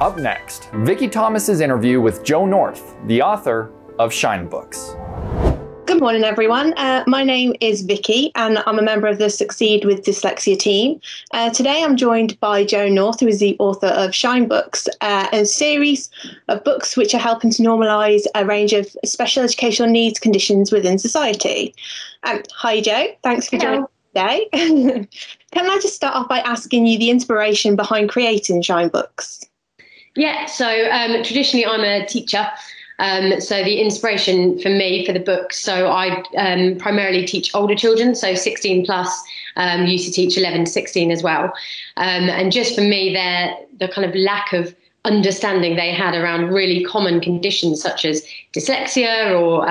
Up next, Vicky Thomas's interview with Jo North, the author of Shine Books. Good morning, everyone. My name is Vicky, and I'm a member of the Succeed with Dyslexia team. Today, I'm joined by Jo North, who is the author of Shine Books, a series of books which are helping to normalise a range of special educational needs conditions within society. Hi, Jo. Thanks for joining us today. Can I just start off by asking you the inspiration behind creating Shine Books? Yeah. So traditionally, I'm a teacher. So the inspiration for me for the book, so I primarily teach older children, so 16 plus, used to teach 11 to 16 as well. And just for me, the kind of lack of understanding they had around really common conditions such as dyslexia or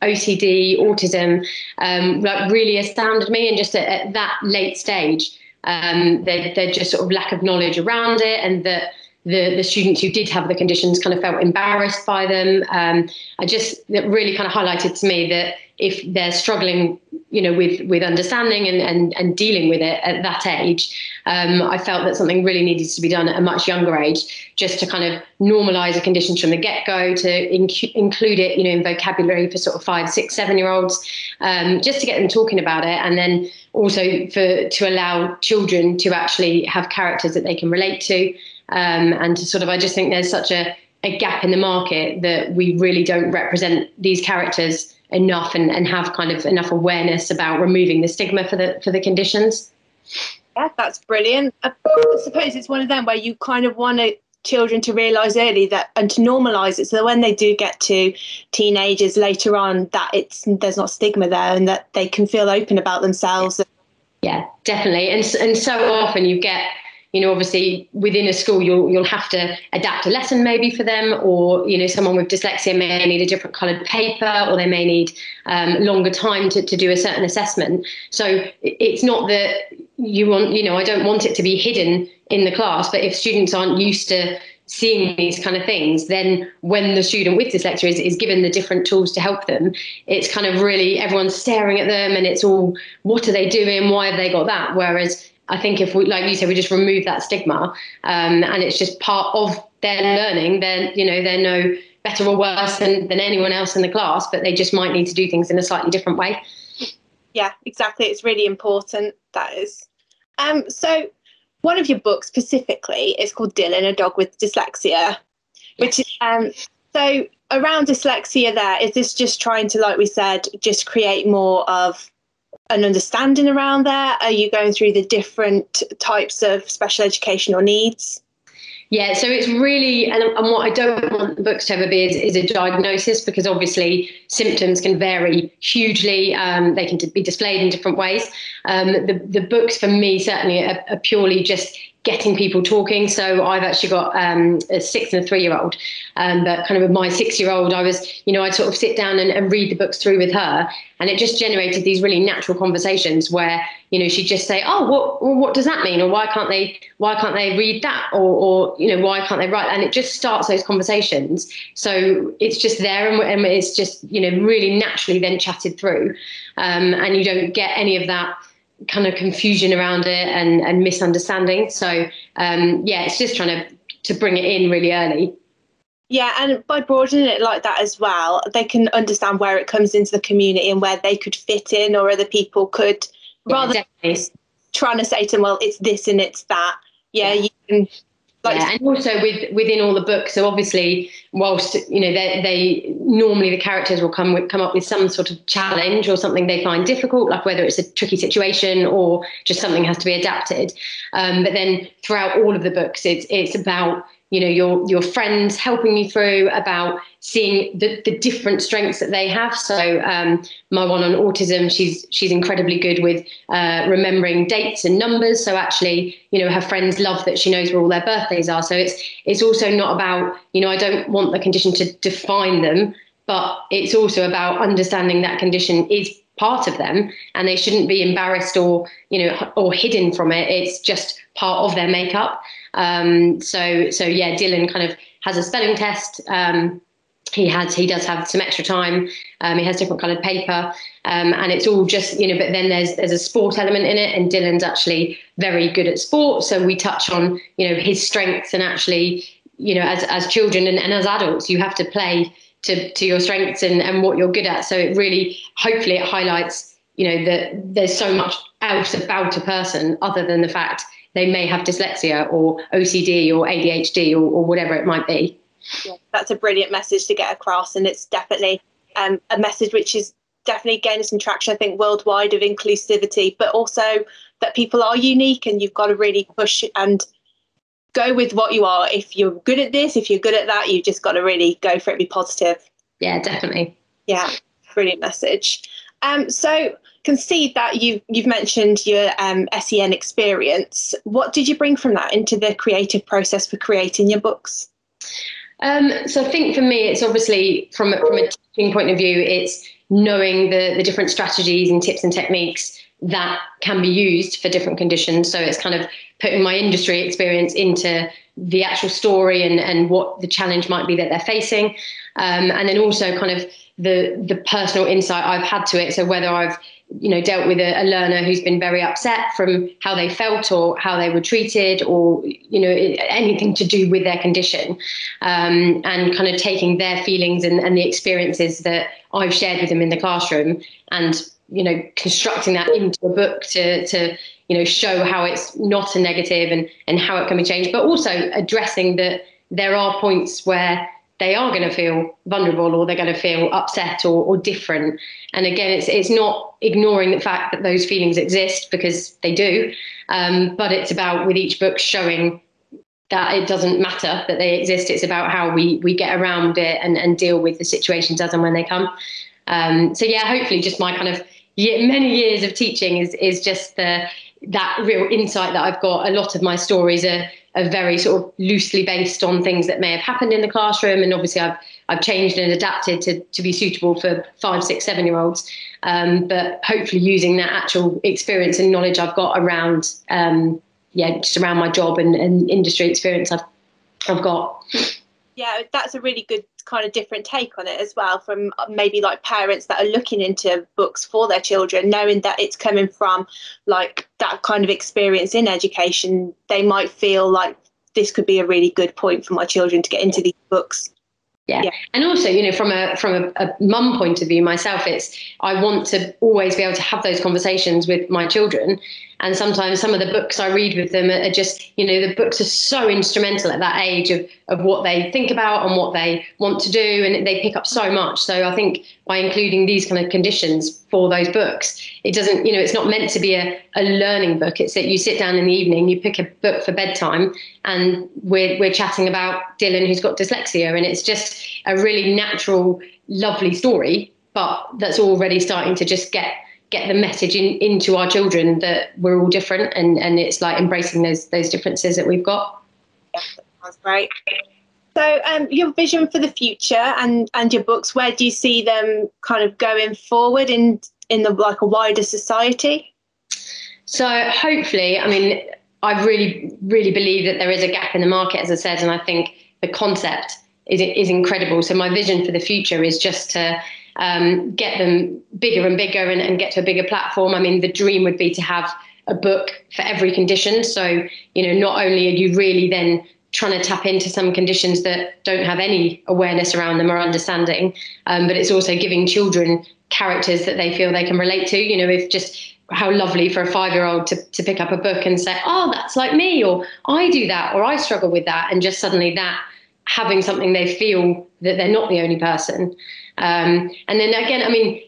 OCD, autism, like really astounded me. And just at that late stage, they're just sort of lack of knowledge around it, and that the students who did have the conditions kind of felt embarrassed by them. That really kind of highlighted to me that if they're struggling, you know, with understanding and dealing with it at that age, I felt that something really needed to be done at a much younger age, just to kind of normalise the conditions from the get-go, to include it, you know, in vocabulary for sort of 5, 6, 7-year-olds, just to get them talking about it, and then also to allow children to actually have characters that they can relate to. And to sort of, I just think there's such a gap in the market that we really don't represent these characters enough and have kind of enough awareness about removing the stigma for the conditions. Yeah, that's brilliant. I suppose it's one of them where you kind of want children to realise early that, and to normalise it, so that when they do get to teenagers later on, that there's not stigma there, and that they can feel open about themselves. Yeah, definitely. And so often you get, you know, obviously within a school, you'll have to adapt a lesson maybe for them, or, you know, someone with dyslexia may need a different coloured paper, or they may need longer time to do a certain assessment. So it's not that you want, you know, I don't want it to be hidden in the class, but if students aren't used to seeing these kind of things, then when the student with dyslexia is given the different tools to help them, it's kind of really everyone's staring at them and it's all, what are they doing? Why have they got that? Whereas I think if we, like you said, we just remove that stigma, and it's just part of their learning, then, you know, they're no better or worse than anyone else in the class, but they just might need to do things in a slightly different way. Yeah, exactly. It's really important, that is. So one of your books specifically is called Dylan, A Dog With Dyslexia, which is so around dyslexia there. Is this just trying to, like we said, just create more of an understanding around there? Are you going through the different types of special educational needs? Yeah, so it's really, and what I don't want the books to ever be is a diagnosis, because obviously symptoms can vary hugely. They can be displayed in different ways. The books for me certainly are purely just getting people talking. So I've actually got a 6- and a 3-year-old, but kind of with my 6-year-old, I was, you know, I'd sort of sit down and read the books through with her, and it just generated these really natural conversations where, you know, she'd just say, oh, what does that mean? Or why can't they read that? Or you know, why can't they write? And it just starts those conversations. So it's just there, and it's just, you know, really naturally then chatted through, and you don't get any of that kind of confusion around it and misunderstanding. So yeah, it's just trying to bring it in really early. Yeah, and by broadening it like that as well, they can understand where it comes into the community and where they could fit in, or other people could, rather than trying to say to them, well, it's this and it's that. Yeah, you can. Like, yeah, and also within all the books, so obviously, whilst, you know, they normally the characters will come up with some sort of challenge or something they find difficult, like whether it's a tricky situation or just something has to be adapted. But then throughout all of the books, it's about, you know, your friends helping you through, about seeing the different strengths that they have. So my one on autism, she's incredibly good with remembering dates and numbers. So actually, you know, her friends love that she knows where all their birthdays are. So it's also not about, you know, I don't want the condition to define them, but it's also about understanding that condition is part of them, and they shouldn't be embarrassed or, you know, or hidden from it. It's just part of their makeup. So yeah, Dylan kind of has a spelling test. He does have some extra time. He has different coloured paper, and it's all just, you know. But then there's a sport element in it, and Dylan's actually very good at sport. So we touch on, you know, his strengths and actually, you know, as children and as adults, you have to play to your strengths and what you're good at. So it really, hopefully it highlights, you know, that there's so much else about a person other than the fact they may have dyslexia or OCD or ADHD or whatever it might be. Yeah, that's a brilliant message to get across, and it's definitely a message which is definitely gaining some traction, I think, worldwide, of inclusivity, but also that people are unique and you've got to really push and go with what you are. If you're good at this, if you're good at that, you've just got to really go for it, be positive. Yeah, definitely. Yeah, brilliant message. So can see that you've mentioned your SEN experience. What did you bring from that into the creative process for creating your books? So I think for me, it's obviously from a teaching point of view, it's knowing the different strategies and tips and techniques that can be used for different conditions. So it's kind of putting my industry experience into the actual story and what the challenge might be that they're facing. And then also kind of the personal insight I've had to it. So whether I've, you know, dealt with a learner who's been very upset from how they felt or how they were treated or, you know, anything to do with their condition, and kind of taking their feelings and the experiences that I've shared with them in the classroom and, you know, constructing that into a book to you know, show how it's not a negative and how it can be changed, but also addressing that there are points where they are going to feel vulnerable or they're going to feel upset or different. And again, it's not ignoring the fact that those feelings exist, because they do, but it's about, with each book, showing that it doesn't matter that they exist. It's about how we get around it and deal with the situations as and when they come. So yeah, hopefully just my kind of many years of teaching is just that real insight that I've got. A lot of my stories are very sort of loosely based on things that may have happened in the classroom, and obviously I've changed and adapted to be suitable for 5, 6, 7 year olds, but hopefully using that actual experience and knowledge I've got around just around my job and industry experience I've got. Yeah, that's a really good kind of different take on it as well, from maybe like parents that are looking into books for their children, knowing that it's coming from like that kind of experience in education. They might feel like this could be a really good point for my children to get into these books. Yeah. And also, you know, from a mum point of view myself, it's, I want to always be able to have those conversations with my children. And sometimes some of the books I read with them are just, you know, the books are so instrumental at that age of what they think about and what they want to do. And they pick up so much. So I think by including these kind of conditions for those books, it doesn't, you know, it's not meant to be a learning book. It's that you sit down in the evening, you pick a book for bedtime, and we're chatting about Dylan, who's got dyslexia, and it's just a really natural, lovely story, but that's already starting to just get the message into our children that we're all different, and it's like embracing those differences that we've got. Yeah, that sounds great. So your vision for the future and your books, where do you see them kind of going forward in the like a wider society? So hopefully, I mean, I really, really believe that there is a gap in the market, as I said, and I think the concept is incredible. So my vision for the future is just to get them bigger and bigger and get to a bigger platform. I mean, the dream would be to have a book for every condition. So, you know, not only are you really then trying to tap into some conditions that don't have any awareness around them or understanding, but it's also giving children characters that they feel they can relate to. You know, if just how lovely for a 5-year-old to pick up a book and say, oh, that's like me, or I do that, or I struggle with that. And just suddenly that having something they feel that they're not the only person. And then again, I mean,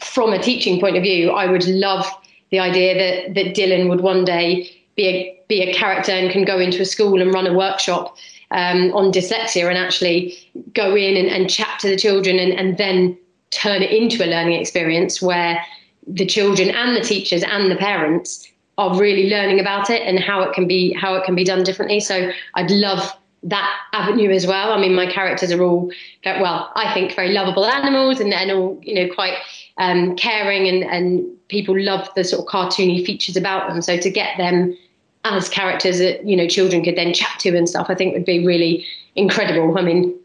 from a teaching point of view, I would love the idea that Dylan would one day be a character and can go into a school and run a workshop on dyslexia, and actually go in and chat to the children and then turn it into a learning experience where the children and the teachers and the parents are really learning about it and how it can be done differently. So I'd love that avenue as well. I mean, my characters are all, well, I think very lovable animals and all, you know, quite caring, and people love the sort of cartoony features about them. So to get them as characters that, you know, children could then chat to and stuff, I think would be really incredible. I mean,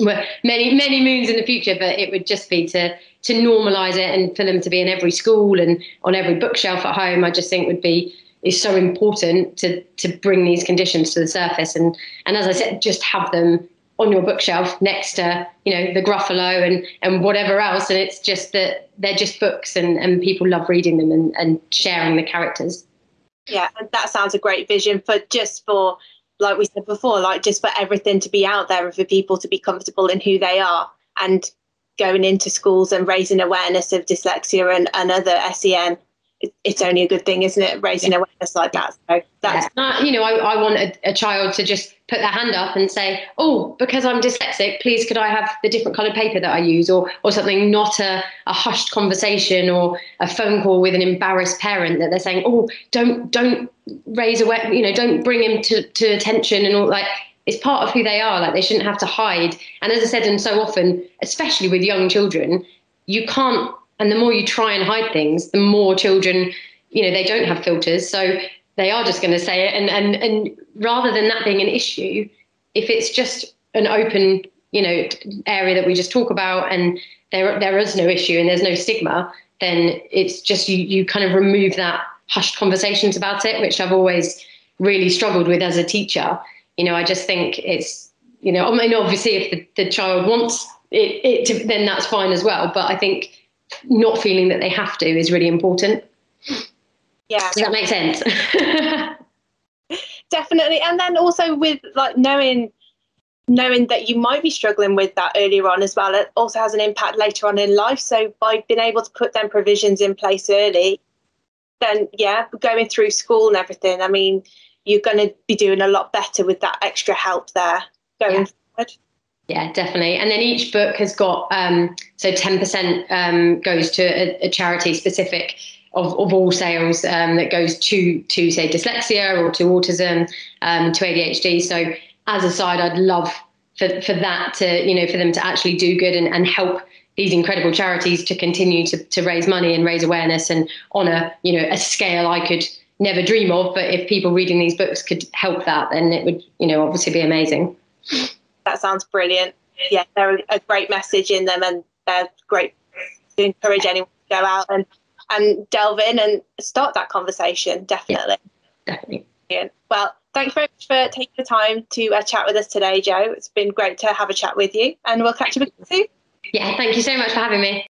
we're many, many moons in the future, but it would just be to normalise it and for them to be in every school and on every bookshelf at home, I just think would be is so important to bring these conditions to the surface. And as I said, just have them on your bookshelf next to, you know, the Gruffalo and whatever else. And it's just that they're just books, and people love reading them and sharing the characters. Yeah, and that sounds a great vision for, like we said before, like just for everything to be out there and for people to be comfortable in who they are, and going into schools and raising awareness of dyslexia and other SEN. It's only a good thing, isn't it? Raising awareness like that. So that's, you know, I want a child to just put their hand up and say, "Oh, because I'm dyslexic, please could I have the different coloured paper that I use?" Or something, not a hushed conversation or a phone call with an embarrassed parent that they're saying, "Oh, don't raise aware, you know, don't bring him to attention," and all like. It's part of who they are. Like, they shouldn't have to hide. And as I said, and so often, especially with young children, you can't. And the more you try and hide things, the more children, you know, they don't have filters, so they are just going to say it. And rather than that being an issue, if it's just an open, you know, area that we just talk about, and there is no issue and there's no stigma, then it's just you kind of remove that hushed conversations about it, which I've always really struggled with as a teacher. You know, I just think it's, you know, I mean, obviously if the child wants it to, then that's fine as well. But I think not feeling that they have to is really important. Yeah. Does that make sense? Definitely. And then also with like knowing that you might be struggling with that earlier on as well, it also has an impact later on in life. So by being able to put them provisions in place early, then yeah, going through school and everything, I mean, you're going to be doing a lot better with that extra help there going forward. Yeah, definitely. And then each book has got, so 10% goes to a charity specific of all sales that goes to say dyslexia or to autism, to ADHD. So as a side, I'd love for that to, you know, for them to actually do good and help these incredible charities to continue to raise money and raise awareness, and on a, you know, a scale I could never dream of. But if people reading these books could help that, then it would, you know, obviously be amazing. That sounds brilliant. Yeah, they're a great message in them, and they're great to encourage anyone to go out and delve in and start that conversation. Definitely. Yeah, definitely. Brilliant. Well, thank you very much for taking the time to chat with us today, Jo. It's been great to have a chat with you, and we'll catch you soon. Yeah, thank you so much for having me.